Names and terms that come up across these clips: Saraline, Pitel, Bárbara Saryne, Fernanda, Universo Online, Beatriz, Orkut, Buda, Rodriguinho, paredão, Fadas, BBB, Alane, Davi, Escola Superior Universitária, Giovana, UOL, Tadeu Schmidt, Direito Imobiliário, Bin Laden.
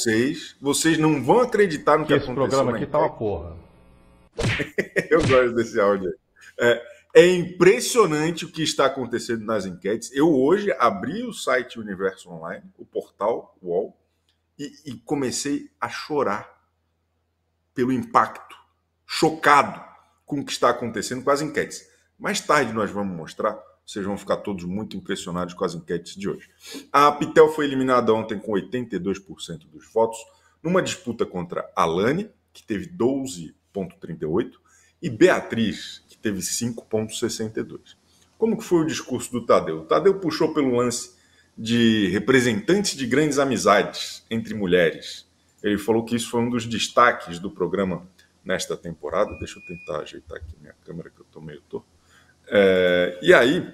vocês. Vocês não vão acreditar no que aconteceu. Esse programa aqui tá uma porra. Eu gosto desse áudio. É impressionante o que está acontecendo nas enquetes. Eu hoje abri o site Universo Online, o portal UOL, e comecei a chorar pelo impacto, chocado com o que está acontecendo com as enquetes. Mais tarde nós vamos mostrar, vocês vão ficar todos muito impressionados com as enquetes de hoje. A Pitel foi eliminada ontem com 82% dos votos, numa disputa contra Alane, que teve 12,38%, e Beatriz, que teve 5,62%. Como que foi o discurso do Tadeu? O Tadeu puxou pelo lance de representantes de grandes amizades entre mulheres. Ele falou que isso foi um dos destaques do programa nesta temporada. Deixa eu tentar ajeitar aqui minha câmera, que eu estou meio torto. E aí,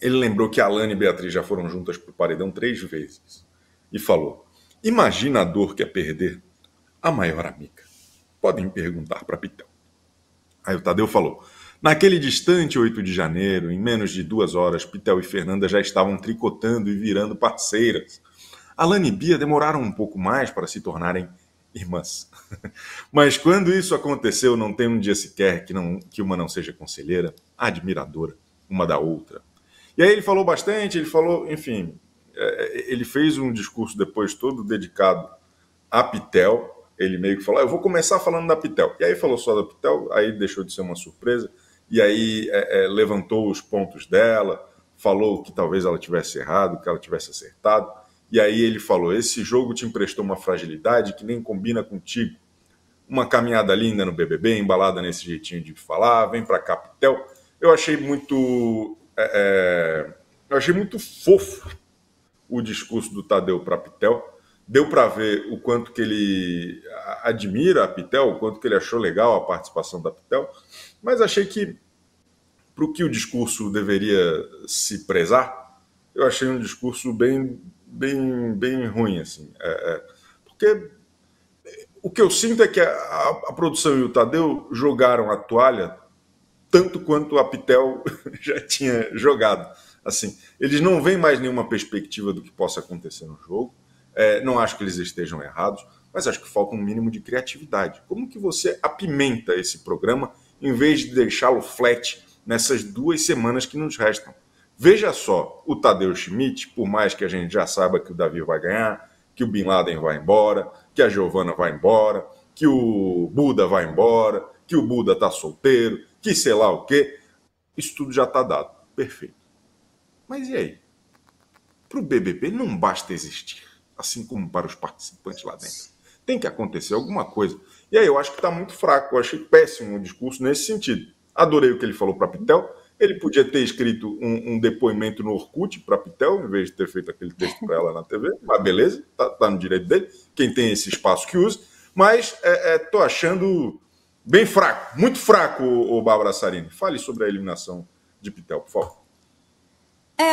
ele lembrou que Alane e Beatriz já foram juntas para o paredão 3 vezes. E falou, imagina a dor que é perder a maior amiga. Podem perguntar para Pitel. Aí o Tadeu falou, naquele distante 8 de janeiro, em menos de 2 horas, Pitel e Fernanda já estavam tricotando e virando parceiras. Alane e Bia demoraram um pouco mais para se tornarem irmãs. Mas quando isso aconteceu, não tem um dia sequer que uma não seja conselheira, admiradora, uma da outra. E aí ele falou bastante, ele falou, enfim, ele fez um discurso depois todo dedicado a Pitel. Ele meio que falou, eu vou começar falando da Pitel. E aí falou só da Pitel, aí deixou de ser uma surpresa, e aí levantou os pontos dela, falou que talvez ela tivesse errado, que ela tivesse acertado. E aí ele falou, esse jogo te emprestou uma fragilidade que nem combina contigo. Uma caminhada linda no BBB, embalada nesse jeitinho de falar, vem pra cá, Pitel. Eu achei muito fofo o discurso do Tadeu pra Pitel. Deu para ver o quanto que ele admira a Pitel, o quanto que ele achou legal a participação da Pitel, mas achei que, para o que o discurso deveria se prezar, eu achei um discurso bem ruim, assim. Porque o que eu sinto é que a produção e o Tadeu jogaram a toalha tanto quanto a Pitel já tinha jogado. Assim, eles não veem mais nenhuma perspectiva do que possa acontecer no jogo. Não acho que eles estejam errados, mas acho que falta um mínimo de criatividade. Como que você apimenta esse programa em vez de deixá-lo flat nessas 2 semanas que nos restam? Veja só, o Tadeu Schmidt, por mais que a gente já saiba que o Davi vai ganhar, que o Bin Laden vai embora, que a Giovana vai embora, que o Buda vai embora, que o Buda está solteiro, que sei lá o quê, isso tudo já está dado. Perfeito. Mas e aí? Para o BBB não basta existir, assim como para os participantes lá dentro. Tem que acontecer alguma coisa. E aí eu acho que está muito fraco, eu achei péssimo o discurso nesse sentido. Adorei o que ele falou para Pitel. Ele podia ter escrito um depoimento no Orkut para Pitel, em vez de ter feito aquele texto para ela na TV, mas beleza, tá no direito dele, quem tem esse espaço que usa, mas tô achando bem fraco, muito fraco o Bárbara Saryne. Fale sobre a eliminação de Pitel, por favor.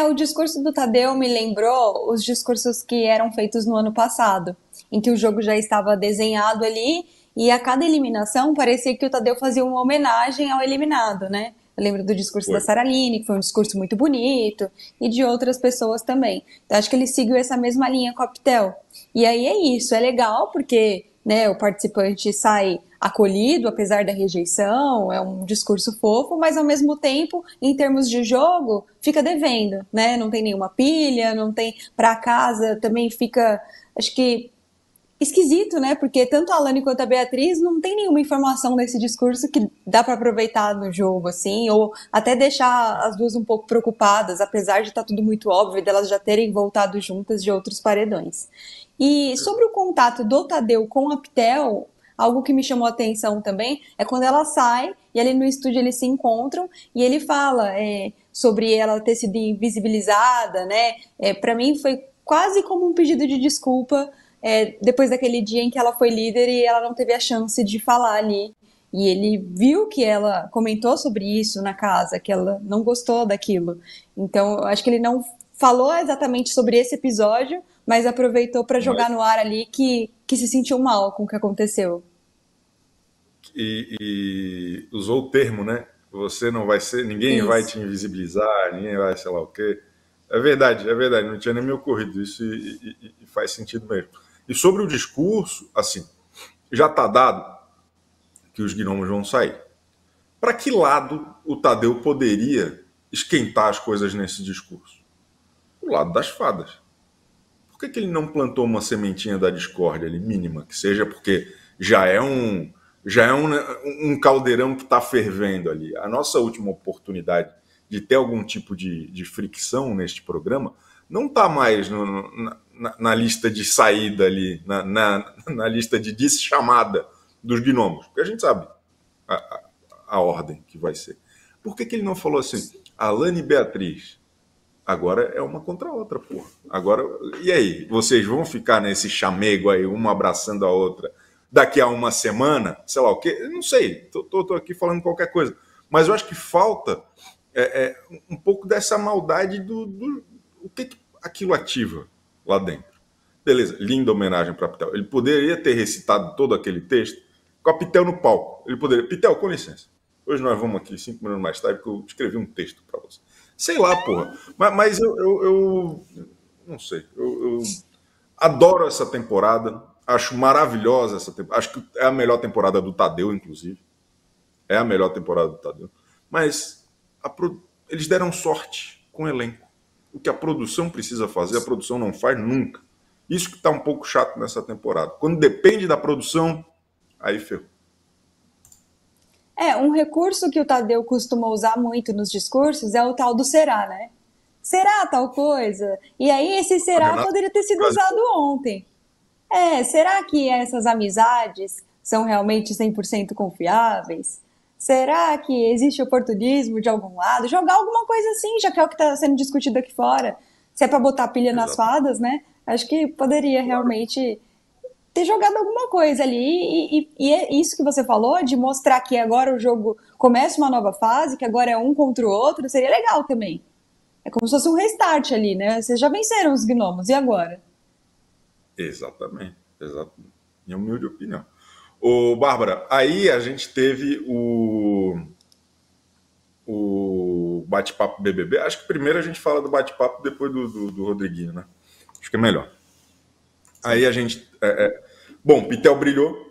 O discurso do Tadeu me lembrou os discursos que eram feitos no ano passado, em que o jogo já estava desenhado ali e a cada eliminação parecia que o Tadeu fazia uma homenagem ao eliminado, né? Eu lembro do discurso da Saraline, que foi um discurso muito bonito, e de outras pessoas também. Então, acho que ele seguiu essa mesma linha com a Pitel. E aí é isso, é legal porque, né, o participante sai acolhido, apesar da rejeição, é um discurso fofo, mas ao mesmo tempo, em termos de jogo, fica devendo, né? Não tem nenhuma pilha, não tem pra casa, também fica, acho que, esquisito, né? Porque tanto a Alane quanto a Beatriz não tem nenhuma informação desse discurso que dá pra aproveitar no jogo, assim, ou até deixar as duas um pouco preocupadas, apesar de estar tudo muito óbvio, delas já terem voltado juntas de outros paredões. E sobre o contato do Tadeu com a Pitel, algo que me chamou a atenção também é quando ela sai e ali no estúdio eles se encontram e ele fala sobre ela ter sido invisibilizada, né? Pra mim foi quase como um pedido de desculpa depois daquele dia em que ela foi líder e ela não teve a chance de falar ali. E ele viu que ela comentou sobre isso na casa, que ela não gostou daquilo. Então, eu acho que ele não falou exatamente sobre esse episódio, mas aproveitou para jogar no ar ali que se sentiu mal com o que aconteceu. E usou o termo, né? Você não vai ser, ninguém vai te invisibilizar, ninguém vai sei lá o quê. É verdade, não tinha nem me ocorrido isso e faz sentido mesmo. E sobre o discurso, assim, já está dado que os gnomos vão sair. Para que lado o Tadeu poderia esquentar as coisas nesse discurso? O lado das fadas. Por que ele não plantou uma sementinha da discórdia ali, mínima que seja, porque já é um caldeirão que está fervendo ali. A nossa última oportunidade de ter algum tipo de fricção neste programa não está mais na lista de saída ali, na lista de deschamada dos gnomos, porque a gente sabe a ordem que vai ser. Por que ele não falou assim, Alane e Beatriz? Agora é uma contra a outra, porra. Agora, e aí? Vocês vão ficar nesse chamego aí, uma abraçando a outra, daqui a uma semana? Sei lá o quê? Eu não sei, tô aqui falando qualquer coisa. Mas eu acho que falta um pouco dessa maldade do o que aquilo ativa lá dentro. Beleza, linda homenagem para Pitel. Ele poderia ter recitado todo aquele texto com a Pitel no palco. Ele poderia, Pitel, com licença. Hoje nós vamos aqui 5 minutos mais tarde porque eu escrevi um texto para você. Sei lá, porra. Mas eu não sei. Eu adoro essa temporada. Acho maravilhosa essa temporada. Acho que é a melhor temporada do Tadeu, inclusive. É a melhor temporada do Tadeu. Mas eles deram sorte com o elenco. O que a produção precisa fazer, a produção não faz nunca. Isso que tá um pouco chato nessa temporada. Quando depende da produção, aí ferrou. É, um recurso que o Tadeu costuma usar muito nos discursos é o tal do será, né? Será tal coisa? E aí esse será poderia ter sido usado ontem. É, será que essas amizades são realmente 100% confiáveis? Será que existe oportunismo de algum lado? Jogar alguma coisa assim, já que é o que está sendo discutido aqui fora. Se é para botar pilha nas fadas, né? Acho que poderia realmente ter jogado alguma coisa ali, e é isso que você falou, de mostrar que agora o jogo começa uma nova fase, que agora é um contra o outro, seria legal também. É como se fosse um restart ali, né? Vocês já venceram os gnomos, e agora? Exatamente. Minha humilde opinião. Ô, Bárbara, aí a gente teve o bate-papo BBB, acho que primeiro a gente fala do bate-papo, depois do Rodriguinho, né? Acho que é melhor. Aí a gente... Bom, Pitel brilhou,